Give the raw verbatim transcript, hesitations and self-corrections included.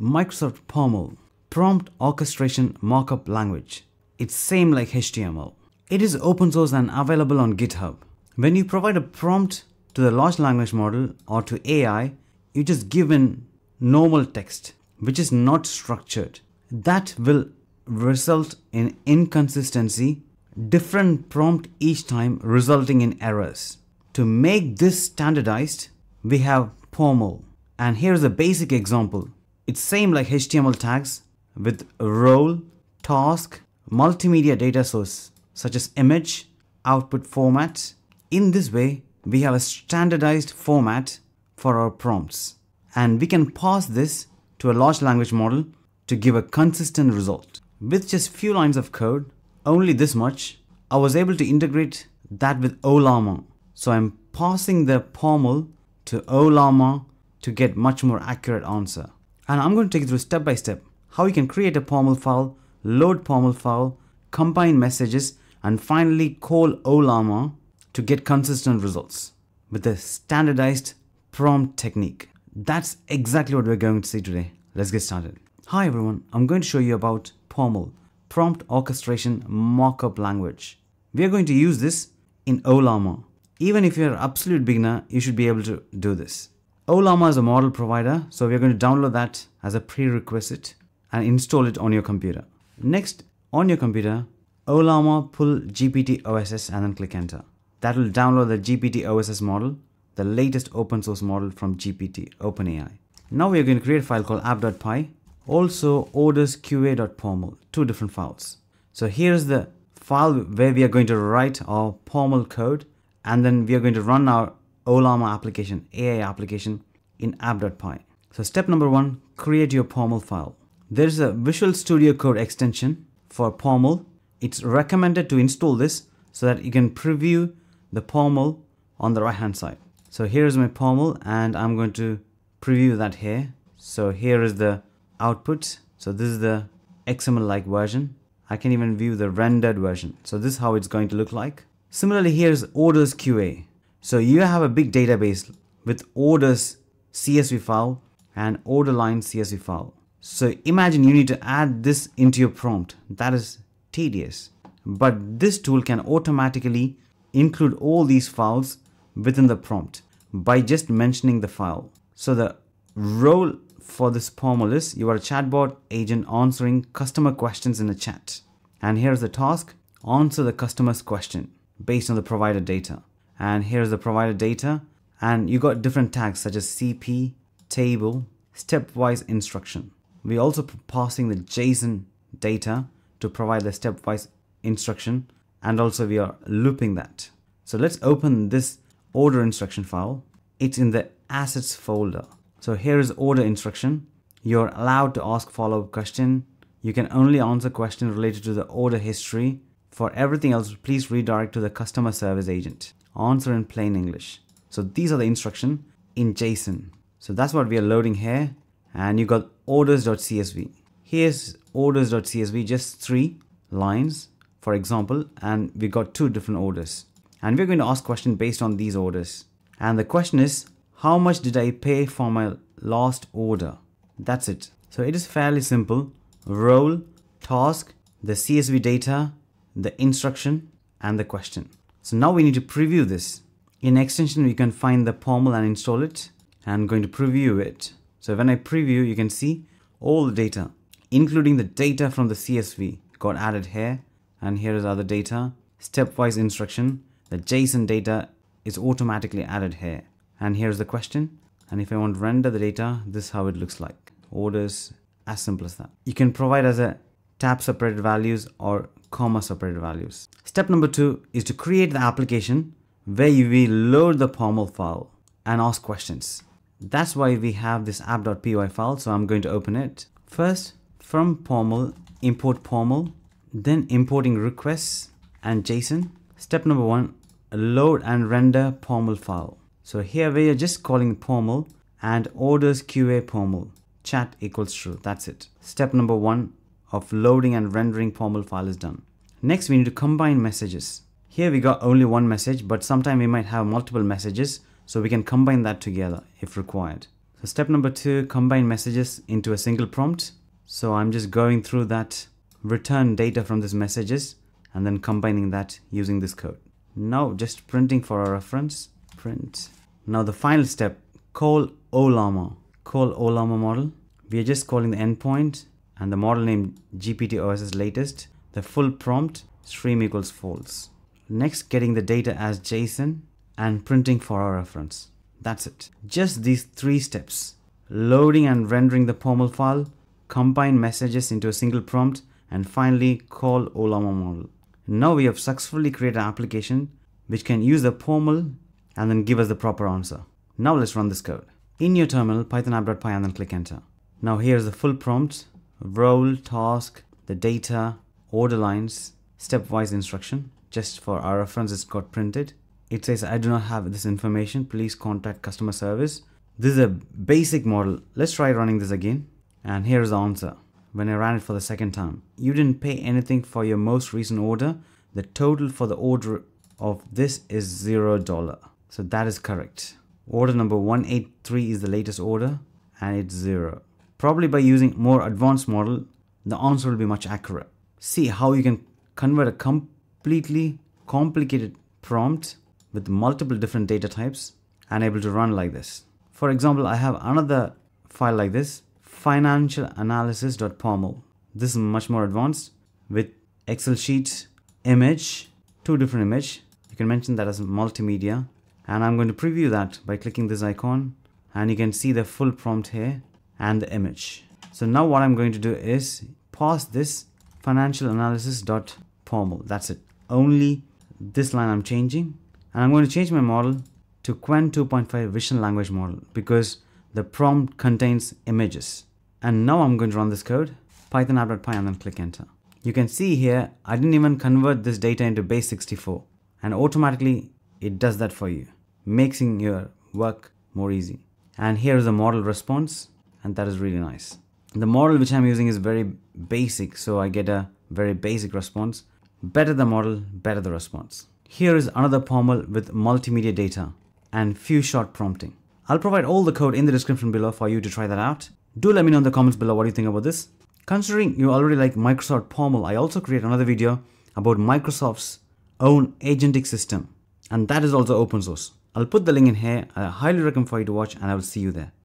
Microsoft P O M L, Prompt Orchestration Markup Language. It's same like H T M L. It is open source and available on GitHub. When you provide a prompt to the large language model or to A I, you just give in normal text, which is not structured. That will result in inconsistency, different prompt each time, resulting in errors. To make this standardized, we have P O M L. And here's a basic example. It's same like H T M L tags with role, task, multimedia data source, such as image, output format. In this way, we have a standardized format for our prompts. And we can pass this to a large language model to give a consistent result. With just few lines of code, only this much, I was able to integrate that with Ollama. So I'm passing the P O M L to Ollama to get much more accurate answer. And I'm going to take you through step by step how you can create a P O M L file, load P O M L file, combine messages, and finally call Ollama to get consistent results with a standardized prompt technique. That's exactly what we're going to see today. Let's get started. Hi everyone, I'm going to show you about P O M L, Prompt Orchestration Markup Language. We are going to use this in Ollama. Even if you're an absolute beginner, you should be able to do this. Ollama is a model provider, so we're going to download that as a prerequisite and install it on your computer. Next, on your computer, Ollama pull G P T O S S and then click enter. That will download the G P T O S S model, the latest open source model from G P T, OpenAI. Now we're going to create a file called app.py, also orders Q A dot P O M L, two different files. So here's the file where we are going to write our P O M L code, and then we are going to run our Ollama application, A I application in app.py. So step number one, create your P O M L file. There's a Visual Studio Code extension for P O M L. It's recommended to install this so that you can preview the P O M L on the right hand side. So here's my P O M L and I'm going to preview that here. So here is the output. So this is the X M L-like version. I can even view the rendered version. So this is how it's going to look like. Similarly, here's orders Q A. So you have a big database with orders C S V file and order line C S V file. So imagine you need to add this into your prompt. That is tedious. But this tool can automatically include all these files within the prompt by just mentioning the file. So the role for this P O M L is you are a chatbot agent answering customer questions in a chat. And here's the task, answer the customer's question based on the provider data. And here's the provider data. And you got different tags such as C P, table, stepwise instruction. We're also passing the JSON data to provide the stepwise instruction. And also we are looping that. So let's open this order instruction file. It's in the assets folder. So here is order instruction. You're allowed to ask follow-up question. You can only answer questions related to the order history. For everything else, please redirect to the customer service agent. Answer in plain English. So these are the instruction in JSON. So that's what we are loading here. And you got orders.csv. Here's orders.csv, just three lines, for example, and we got two different orders. And we're going to ask questions based on these orders. And the question is, how much did I pay for my last order? That's it. So it is fairly simple. Role, task, the C S V data, the instruction, and the question. So now we need to preview this. In extension, you can find the P O M L and install it. I'm going to preview it. So when I preview, you can see all the data, including the data from the C S V got added here. And here is other data, stepwise instruction. The JSON data is automatically added here. And here's the question. And if I want to render the data, this is how it looks like. Orders, as simple as that. You can provide as a tab separated values or comma separated values. Step number two is to create the application where you will load the P O M L file and ask questions. That's why we have this app.py file. So I'm going to open it. First, from P O M L, import P O M L, then importing requests and JSON. Step number one, load and render P O M L file. So here we are just calling P O M L and orders Q A P O M L, chat equals true, that's it. Step number one of loading and rendering P O M L file is done. Next, we need to combine messages. Here we got only one message, but sometimes we might have multiple messages, so we can combine that together if required. So step number two, combine messages into a single prompt. So I'm just going through that return data from these messages and then combining that using this code. Now just printing for our reference, print. Now the final step, call Ollama, call Ollama model. We are just calling the endpoint and the model name G P T O S S latest, the full prompt stream equals false. Next, getting the data as JSON and printing for our reference. That's it. Just these three steps, loading and rendering the P O M L file, combine messages into a single prompt, and finally call Ollama model. Now we have successfully created an application which can use the P O M L and then give us the proper answer. Now let's run this code. In your terminal, Python app.py and then click enter. Now here's the full prompt, role, task, the data, order lines, stepwise instruction. Just for our reference, it's got printed. It says, I do not have this information. Please contact customer service. This is a basic model. Let's try running this again. And here's the answer. When I ran it for the second time, you didn't pay anything for your most recent order. The total for the order of this is zero dollar. So that is correct. Order number one eight three is the latest order and it's zero. Probably by using more advanced model, the answer will be much accurate. See how you can convert a completely complicated prompt with multiple different data types and able to run like this. For example, I have another file like this, financial analysis dot P O M L. This is much more advanced with Excel sheet, image, two different image. You can mention that as multimedia. And I'm going to preview that by clicking this icon, and you can see the full prompt here and the image. So now what I'm going to do is pass this financial analysis dot P O M L. That's it. Only this line I'm changing, and I'm going to change my model to Qwen two point five vision language model because the prompt contains images. And now I'm going to run this code, Python app.py and then click enter. You can see here, I didn't even convert this data into base sixty-four, and automatically it does that for you, making your work more easy. And here is the model response, and that is really nice. The model which I'm using is very basic, so I get a very basic response. Better the model, better the response. Here is another P O M L with multimedia data and few shot prompting. I'll provide all the code in the description below for you to try that out. Do let me know in the comments below what you think about this. Considering you already like Microsoft P O M L, I also create another video about Microsoft's own agentic system. And that is also open source. I'll put the link in here. I highly recommend for you to watch, and I will see you there.